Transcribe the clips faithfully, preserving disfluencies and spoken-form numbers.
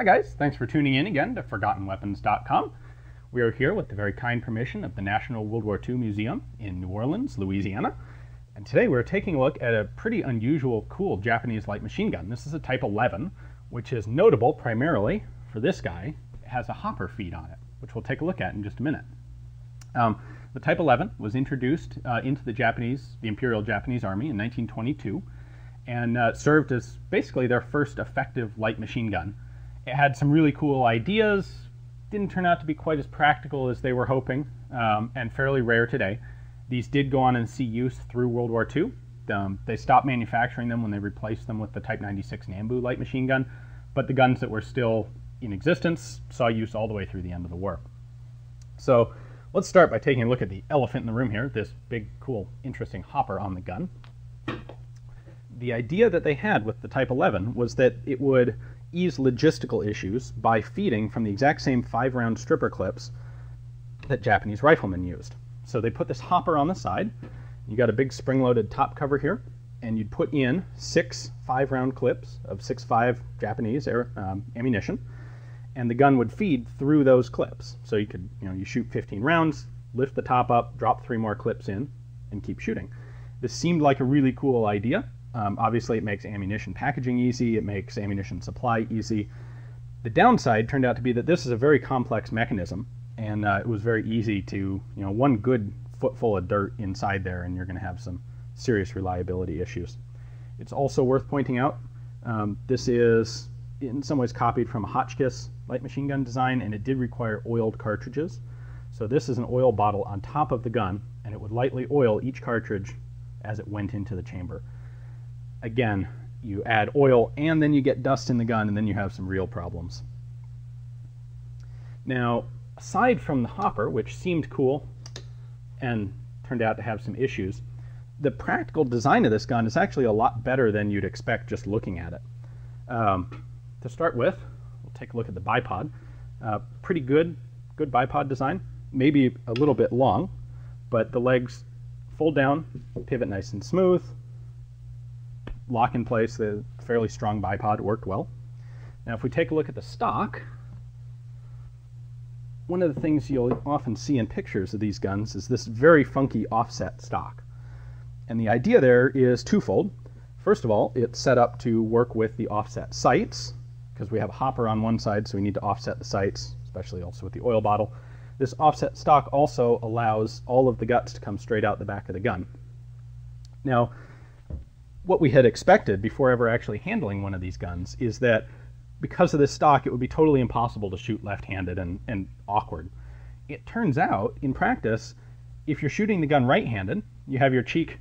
Hi guys, thanks for tuning in again to Forgotten Weapons dot com. We are here with the very kind permission of the National World War Two Museum in New Orleans, Louisiana. And today we're taking a look at a pretty unusual, cool Japanese light machine gun. This is a Type eleven, which is notable primarily for this guy. It has a hopper feed on it, which we'll take a look at in just a minute. Um, the Type eleven was introduced uh, into the Japanese, the Imperial Japanese Army in nineteen twenty-two, and uh, served as basically their first effective light machine gun. It had some really cool ideas, didn't turn out to be quite as practical as they were hoping, um, and fairly rare today. These did go on and see use through World War Two. Um, they stopped manufacturing them when they replaced them with the Type ninety-six Nambu light machine gun, but the guns that were still in existence saw use all the way through the end of the war. So let's start by taking a look at the elephant in the room here, this big, cool, interesting hopper on the gun. The idea that they had with the Type eleven was that it would ease logistical issues by feeding from the exact same five round stripper clips that Japanese riflemen used. So they put this hopper on the side. You got a big spring-loaded top cover here, and you'd put in six five round clips of six five Japanese air, um, ammunition, and the gun would feed through those clips. So you could, you know, you shoot fifteen rounds, lift the top up, drop three more clips in, and keep shooting. This seemed like a really cool idea. Um, obviously, it makes ammunition packaging easy. It makes ammunition supply easy. The downside turned out to be that this is a very complex mechanism, and uh, it was very easy to, you know, one good footful of dirt inside there, and you're going to have some serious reliability issues. It's also worth pointing out, um, this is in some ways copied from a Hotchkiss light machine gun design, and it did require oiled cartridges. So this is an oil bottle on top of the gun, and it would lightly oil each cartridge as it went into the chamber. Again, you add oil and then you get dust in the gun, and then you have some real problems. Now, aside from the hopper, which seemed cool and turned out to have some issues, the practical design of this gun is actually a lot better than you'd expect just looking at it. Um, to start with, we'll take a look at the bipod. Uh, pretty good, good bipod design. Maybe a little bit long, but the legs fold down, pivot nice and smooth, lock in place. The fairly strong bipod worked well. Now if we take a look at the stock, one of the things you'll often see in pictures of these guns is this very funky offset stock. And the idea there is twofold. First of all, it's set up to work with the offset sights, because we have a hopper on one side, so we need to offset the sights, especially also with the oil bottle. This offset stock also allows all of the guts to come straight out the back of the gun. Now, what we had expected before ever actually handling one of these guns is that because of this stock, it would be totally impossible to shoot left-handed and, and awkward. It turns out, in practice, if you're shooting the gun right-handed, you have your cheek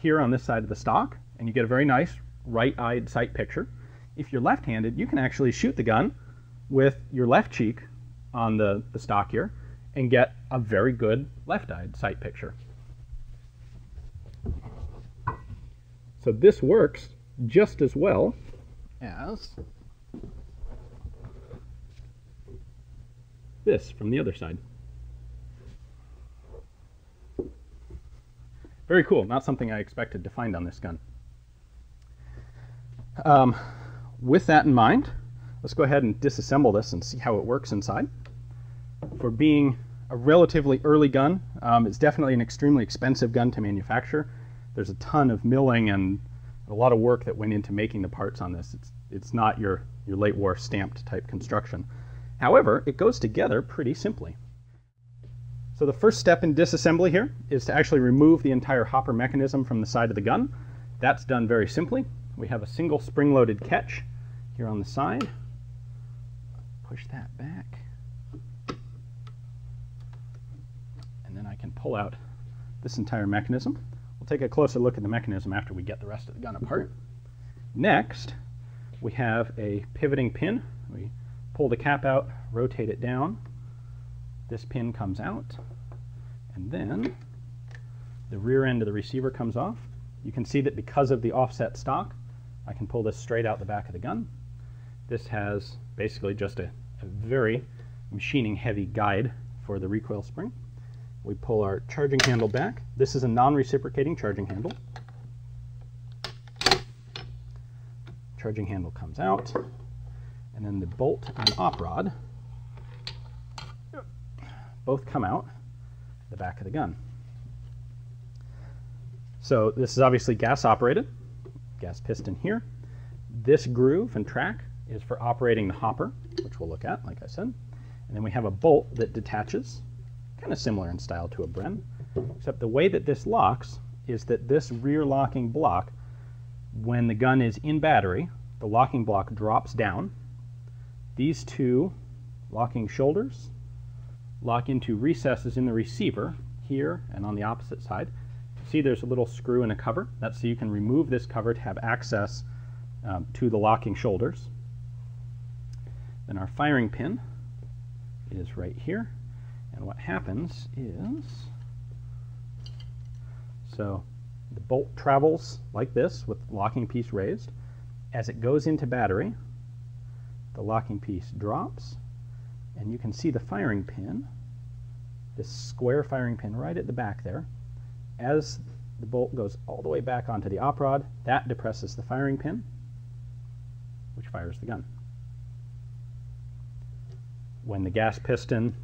here on this side of the stock, and you get a very nice right-eyed sight picture. If you're left-handed, you can actually shoot the gun with your left cheek on the, the stock here and get a very good left-eyed sight picture. So this works just as well as this from the other side. Very cool, not something I expected to find on this gun. Um, with that in mind, let's go ahead and disassemble this and see how it works inside. For being a relatively early gun, um, it's definitely an extremely expensive gun to manufacture. There's a ton of milling and a lot of work that went into making the parts on this. It's, it's not your, your late war stamped type construction. However, it goes together pretty simply. So the first step in disassembly here is to actually remove the entire hopper mechanism from the side of the gun. That's done very simply. We have a single spring-loaded catch here on the side. Push that back. And then I can pull out this entire mechanism. We'll take a closer look at the mechanism after we get the rest of the gun apart. Next, we have a pivoting pin. We pull the cap out, rotate it down. This pin comes out, and then the rear end of the receiver comes off. You can see that because of the offset stock, I can pull this straight out the back of the gun. This has basically just a, a very machining heavy guide for the recoil spring. We pull our charging handle back. This is a non-reciprocating charging handle. Charging handle comes out, and then the bolt and op rod both come out the back of the gun. So this is obviously gas operated, gas piston here. This groove and track is for operating the hopper, which we'll look at, like I said. And then we have a bolt that detaches, kind of similar in style to a Bren, except the way that this locks is that this rear locking block, when the gun is in battery, the locking block drops down. These two locking shoulders lock into recesses in the receiver here and on the opposite side. See, there's a little screw and a cover. That's so you can remove this cover to have access um, to the locking shoulders. Then our firing pin is right here, and what happens is, so the bolt travels like this with the locking piece raised. As it goes into battery, the locking piece drops, and you can see the firing pin, this square firing pin right at the back there. As the bolt goes all the way back onto the op rod, that depresses the firing pin, which fires the gun. When the gas piston,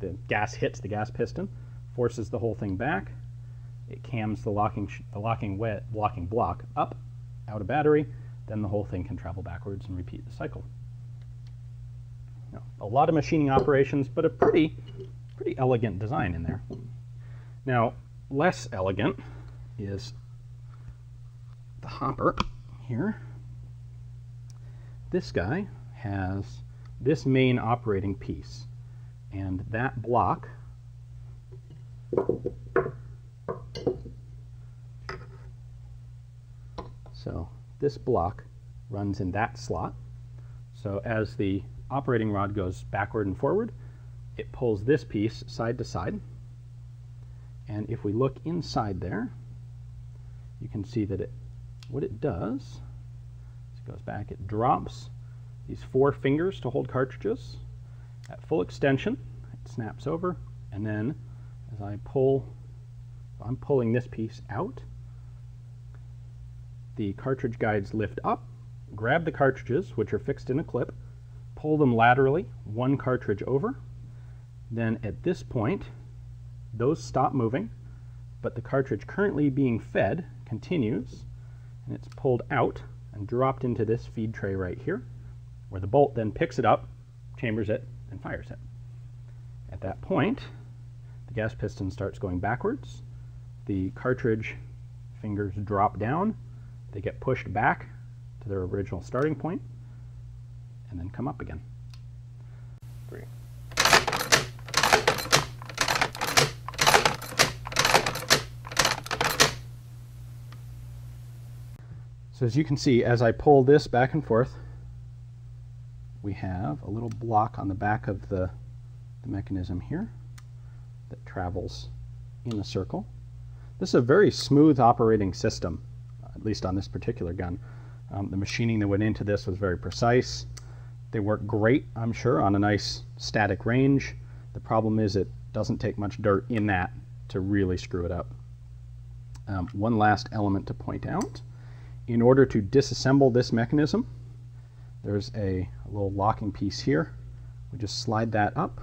the gas hits the gas piston, forces the whole thing back, it cams the locking, sh the locking, wet, locking block up, out of battery, then the whole thing can travel backwards and repeat the cycle. Now, a lot of machining operations, but a pretty, pretty elegant design in there. Now, less elegant is the hopper here. This guy has this main operating piece, and that block so this block runs in that slot. So as the operating rod goes backward and forward, it pulls this piece side to side. And if we look inside there, you can see that it, what it does is it goes back, it drops these four fingers to hold cartridges. At full extension, it snaps over, and then as I pull, I'm pulling this piece out, the cartridge guides lift up, grab the cartridges, which are fixed in a clip, pull them laterally, one cartridge over. Then at this point, those stop moving, but the cartridge currently being fed continues, and it's pulled out and dropped into this feed tray right here, where the bolt then picks it up, chambers it, and fires it. At that point, the gas piston starts going backwards, the cartridge fingers drop down, they get pushed back to their original starting point, and then come up again. Three. So as you can see, as I pull this back and forth, we have a little block on the back of the, the mechanism here that travels in a circle. This is a very smooth operating system, at least on this particular gun. Um, the machining that went into this was very precise. They work great, I'm sure, on a nice static range. The problem is it doesn't take much dirt in that to really screw it up. Um, one last element to point out. In order to disassemble this mechanism, there's a, a little locking piece here. We just slide that up,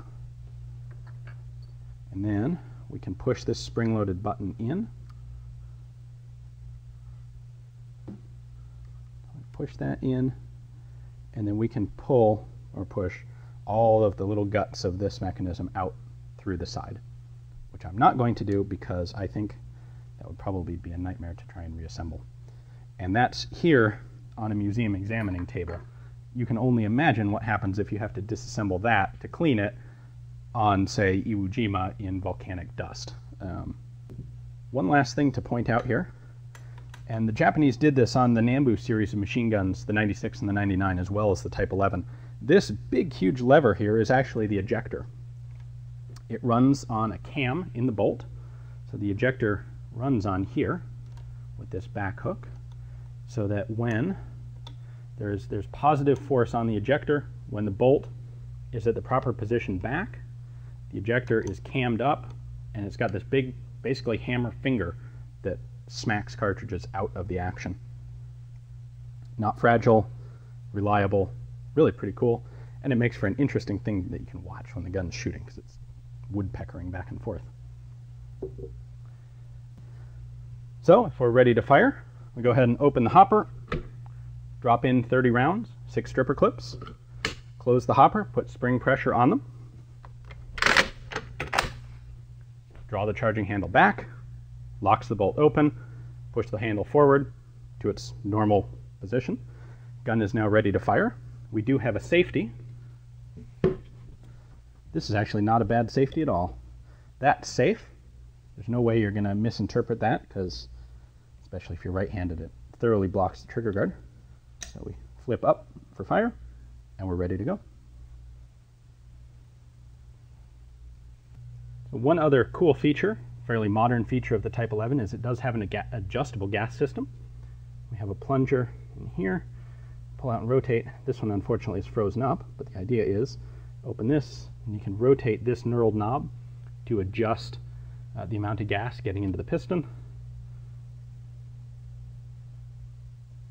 and then we can push this spring-loaded button in. Push that in, and then we can pull or push all of the little guts of this mechanism out through the side, which I'm not going to do because I think that would probably be a nightmare to try and reassemble. And that's here on a museum examining table. You can only imagine what happens if you have to disassemble that to clean it on, say, Iwo Jima in volcanic dust. Um, one last thing to point out here, and the Japanese did this on the Nambu series of machine guns, the ninety-six and the ninety-nine, as well as the Type eleven. This big, huge lever here is actually the ejector. It runs on a cam in the bolt, so the ejector runs on here with this back hook, so that when there's, there's positive force on the ejector, when the bolt is at the proper position back, the ejector is cammed up, and it's got this big, basically hammer finger that smacks cartridges out of the action. Not fragile, reliable, really pretty cool, and it makes for an interesting thing that you can watch when the gun's shooting, because it's woodpeckering back and forth. So if we're ready to fire, we go ahead and open the hopper, drop in thirty rounds, six stripper clips, close the hopper, put spring pressure on them, draw the charging handle back, locks the bolt open, push the handle forward to its normal position. Gun is now ready to fire. We do have a safety. This is actually not a bad safety at all. That's safe. There's no way you're going to misinterpret that, because especially if you're right-handed, it thoroughly blocks the trigger guard. So we flip up for fire and we're ready to go. So one other cool feature, fairly modern feature of the Type eleven, is it does have an adjustable gas system. We have a plunger in here, pull out and rotate. This one unfortunately is frozen up, but the idea is open this and you can rotate this knurled knob to adjust uh, the amount of gas getting into the piston,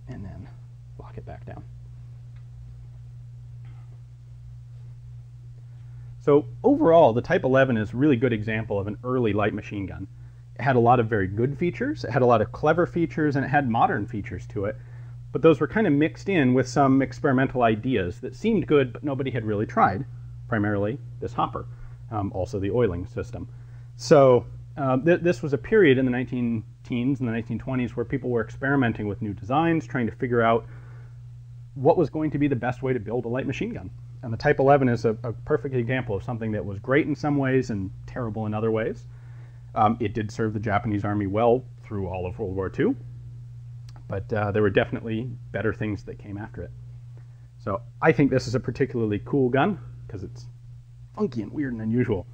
and then lock it back down. So overall, the Type eleven is a really good example of an early light machine gun. It had a lot of very good features, it had a lot of clever features, and it had modern features to it, but those were kind of mixed in with some experimental ideas that seemed good but nobody had really tried, primarily this hopper, um, also the oiling system. So uh, th this was a period in the nineteen teens and the nineteen twenties where people were experimenting with new designs, trying to figure out what was going to be the best way to build a light machine gun. And the Type eleven is a, a perfect example of something that was great in some ways and terrible in other ways. Um, it did serve the Japanese army well through all of World War Two, but uh, there were definitely better things that came after it. So I think this is a particularly cool gun because it's funky and weird and unusual.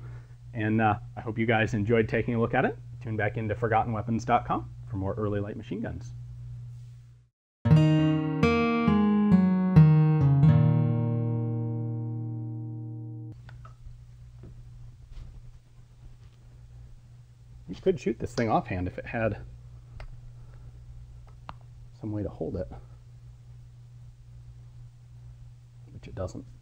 And uh, I hope you guys enjoyed taking a look at it. Tune back into Forgotten Weapons dot com for more early light machine guns. You could shoot this thing offhand if it had some way to hold it, which it doesn't.